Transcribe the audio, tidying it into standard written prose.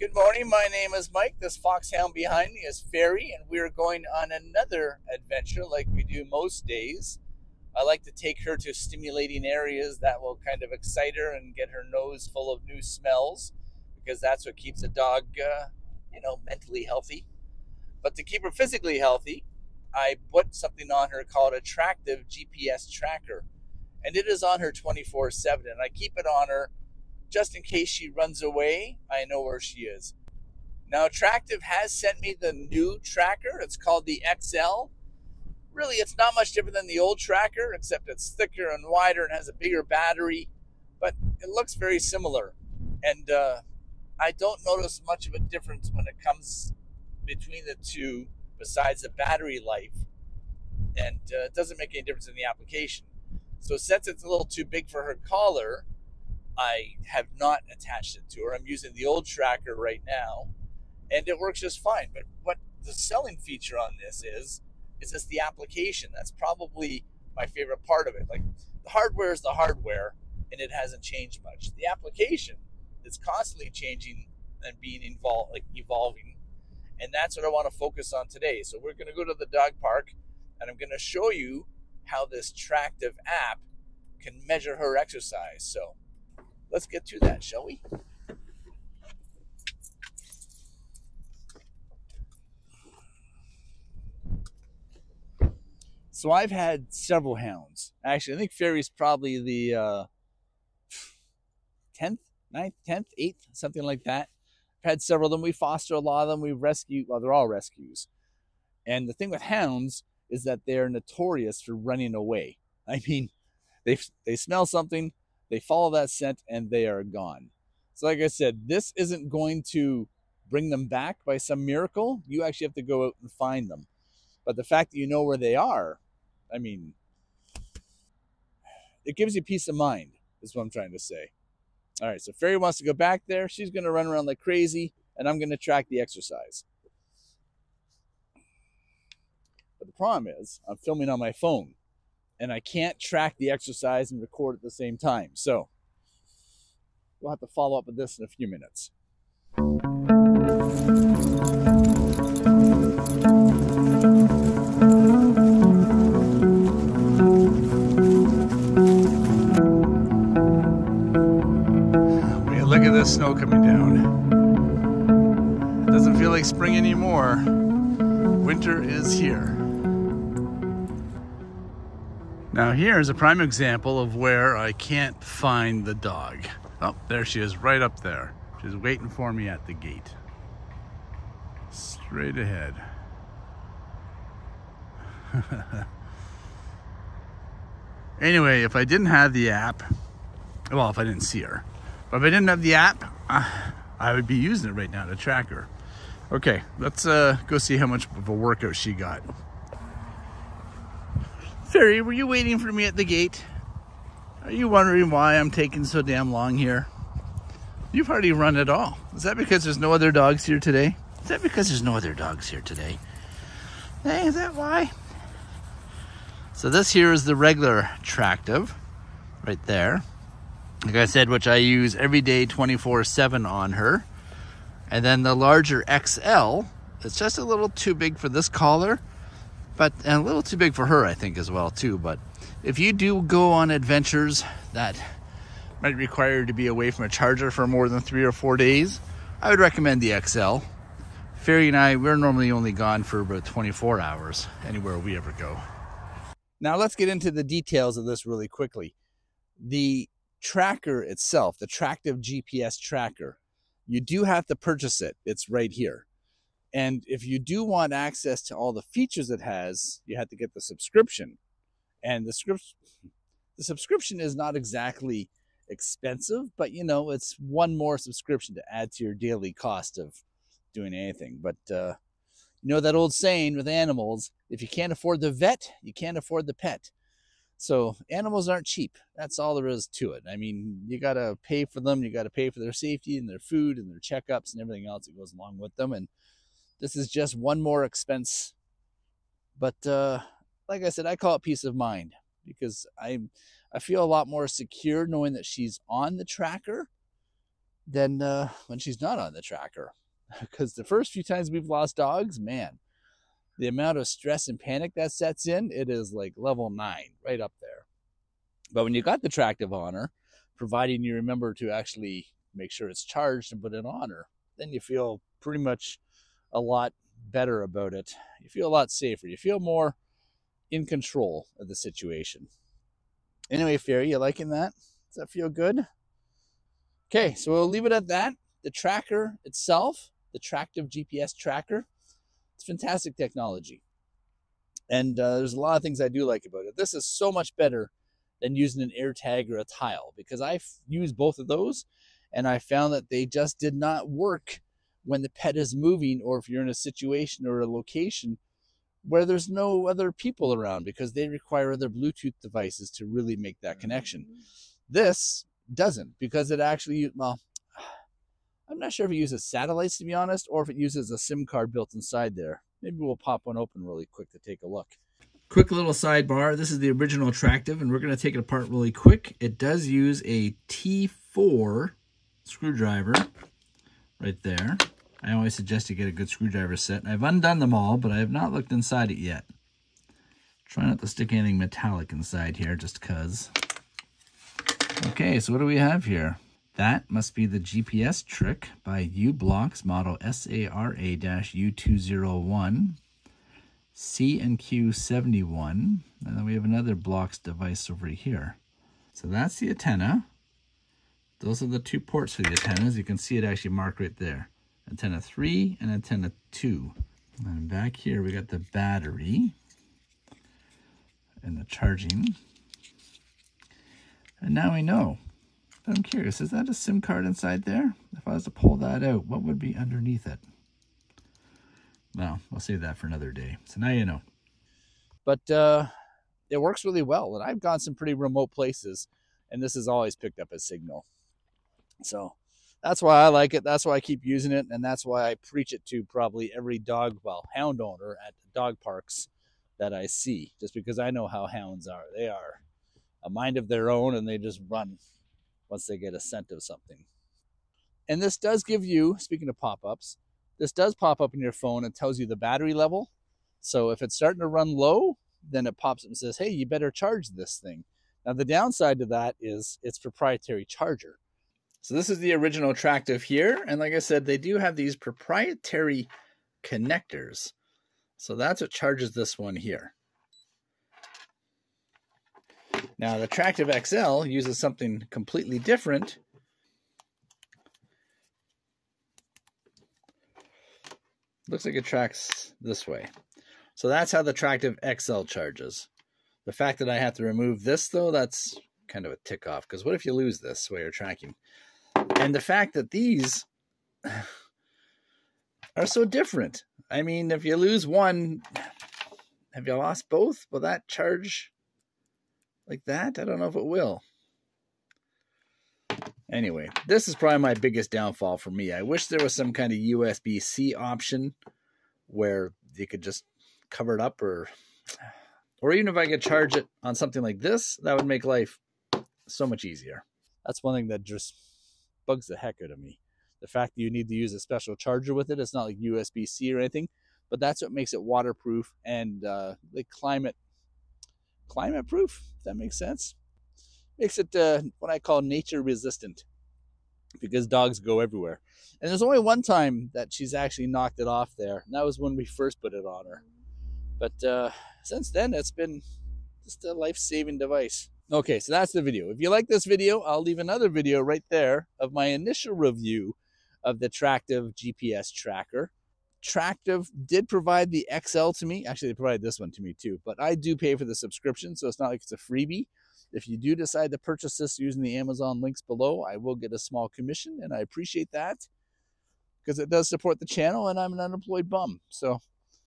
Good morning, my name is Mike. This foxhound behind me is Fairy, and we're going on another adventure like we do most days. I like to take her to stimulating areas that will kind of excite her and get her nose full of new smells, because that's what keeps a dog, mentally healthy. But to keep her physically healthy, I put something on her called a Tractive GPS tracker, and it is on her 24/7, and I keep it on her just in case she runs away. I know where she is. Now, Tractive has sent me the new tracker. It's called the XL. Really, it's not much different than the old tracker, except it's thicker and wider and has a bigger battery, but it looks very similar. And I don't notice much of a difference when it comes between the two, besides the battery life. And it doesn't make any difference in the application. So since it's a little too big for her collar, I have not attached it to her. I'm using the old tracker right now, and it works just fine. But what the selling feature on this is just the application. That's probably my favorite part of it. Like, the hardware is the hardware, and it hasn't changed much. The application is constantly changing and being involved, like evolving, and that's what I want to focus on today. So we're going to go to the dog park, and I'm going to show you how this Tractive app can measure her exercise. So let's get to that, shall we? So I've had several hounds. Actually, I think Fairy's probably the 10th, 9th, 10th, 8th, something like that. I've had several of them. We foster a lot of them. We rescue, well, they're all rescues. And the thing with hounds is that they're notorious for running away. I mean, they smell something, they follow that scent, and they are gone. So like I said, this isn't going to bring them back by some miracle. You actually have to go out and find them. But the fact that you know where they are, I mean, it gives you peace of mind, is what I'm trying to say. All right, so Fairy wants to go back there. She's gonna run around like crazy, and I'm gonna track the exercise. But the problem is, I'm filming on my phone, and I can't track the exercise and record at the same time. So we'll have to follow up with this in a few minutes. When you look at this snow coming down, it doesn't feel like spring anymore. Winter is here. Now here's a prime example of where I can't find the dog. Oh, there she is, right up there. She's waiting for me at the gate. Straight ahead. Anyway, if I didn't have the app, well, if I didn't see her, but if I didn't have the app, I would be using it right now to track her. Okay, let's go see how much of a workout she got. Fairy, were you waiting for me at the gate? Are you wondering why I'm taking so damn long here? You've hardly run at all. Is that because there's no other dogs here today? Is that because there's no other dogs here today? Hey, is that why? So this here is the regular Tractive, right there. Like I said, which I use every day 24/7 on her. And then the larger XL, it's just a little too big for this collar. But, and a little too big for her, I think, as well, too. But if you do go on adventures that might require you to be away from a charger for more than 3 or 4 days, I would recommend the XL. Fairy and I, we're normally only gone for about 24 hours, anywhere we ever go. Now, let's get into the details of this really quickly. The tracker itself, the Tractive GPS tracker, you do have to purchase it. It's right here. And if you do want access to all the features it has, you have to get the subscription. And the subscription is not exactly expensive, but, you know, it's one more subscription to add to your daily cost of doing anything. But, you know that old saying with animals, if you can't afford the vet, you can't afford the pet. So animals aren't cheap. That's all there is to it. I mean, you got to pay for them. You got to pay for their safety and their food and their checkups and everything else that goes along with them. And this is just one more expense. But like I said, I call it peace of mind, because I feel a lot more secure knowing that she's on the tracker than when she's not on the tracker. Because the first few times we've lost dogs, man, the amount of stress and panic that sets in, it is like level 9, right up there. But when you got the Tractive on her, providing you remember to actually make sure it's charged and put it on her, then you feel pretty much a lot better about it. You feel a lot safer. You feel more in control of the situation. Anyway, Fairy, you liking that? Does that feel good? Okay, so we'll leave it at that. The tracker itself, the Tractive GPS tracker, it's fantastic technology. And there's a lot of things I do like about it. This is so much better than using an AirTag or a Tile, because I've used both of those and I found that they just did not work when the pet is moving, or if you're in a situation or a location where there's no other people around, because they require other Bluetooth devices to really make that connection. This doesn't, because it actually, well, I'm not sure if it uses satellites, to be honest, or if it uses a SIM card built inside there. Maybe we'll pop one open really quick to take a look. Quick little sidebar. This is the original Tractive, and we're going to take it apart really quick. It does use a T4 screwdriver right there. I always suggest you get a good screwdriver set. I've undone them all, but I have not looked inside it yet. Try not to stick anything metallic inside here, just because. Okay, so what do we have here? That must be the GPS trick by U-blox model SARA-U201C and Q71. And then we have another Blox device over here. So that's the antenna. Those are the two ports for the antennas. You can see it actually marked right there. Antenna 3 and antenna 2. And back here we got the battery and the charging. And now we know. But I'm curious, is that a SIM card inside there? If I was to pull that out, what would be underneath it? Well, we'll save that for another day. So now you know. But it works really well. And I've gone some pretty remote places, and this has always picked up a signal. So that's why I like it. That's why I keep using it. And that's why I preach it to probably every dog, well, hound owner at dog parks that I see, just because I know how hounds are. They are a mind of their own, and they just run once they get a scent of something. And this does give you, speaking of pop-ups, this does pop up in your phone and tells you the battery level. So if it's starting to run low, then it pops up and says, hey, you better charge this thing. Now the downside to that is it's proprietary charger. So this is the original Tractive here. And like I said, they do have these proprietary connectors. So that's what charges this one here. Now the Tractive XL uses something completely different. Looks like it tracks this way. So that's how the Tractive XL charges. The fact that I have to remove this though, that's kind of a tick off, because what if you lose this while you're tracking? And the fact that these are so different. I mean, if you lose one, have you lost both? Will that charge like that? I don't know if it will. Anyway, this is probably my biggest downfall for me. I wish there was some kind of USB-C option where you could just cover it up, or even if I could charge it on something like this, that would make life so much easier. That's one thing that just bugs the heck out of me. The fact that you need to use a special charger with it. It's not like USB-C or anything, but that's what makes it waterproof and like climate proof, if that makes sense. Makes it what I call nature resistant, because dogs go everywhere. And there's only one time that she's actually knocked it off there, and that was when we first put it on her. But since then, it's been just a life-saving device. Okay, so that's the video. If you like this video, I'll leave another video right there of my initial review of the Tractive GPS tracker. Tractive did provide the XL to me. Actually, they provided this one to me too, but I do pay for the subscription, so it's not like it's a freebie. If you do decide to purchase this using the Amazon links below, I will get a small commission, and I appreciate that, because it does support the channel, and I'm an unemployed bum. So